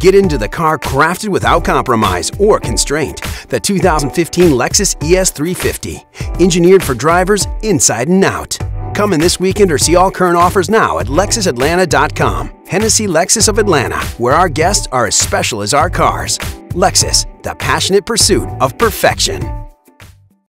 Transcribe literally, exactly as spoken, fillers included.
Get into the car crafted without compromise or constraint. The two thousand fifteen Lexus E S three fifty, engineered for drivers inside and out. Come in this weekend or see all current offers now at Lexus Atlanta dot com. Hennessy Lexus of Atlanta, where our guests are as special as our cars. Lexus, the passionate pursuit of perfection.